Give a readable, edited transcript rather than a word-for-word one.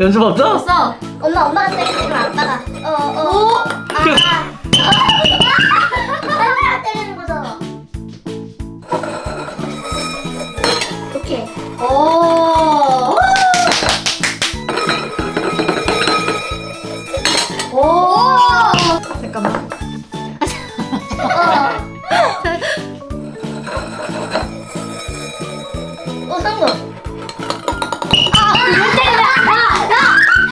연습 없어? 없어. 엄마가 때리면 아빠가. 오. 아빠가 때리는 거잖아. 이렇게. 오. 오. 잠깐만. 어. 어, 상관.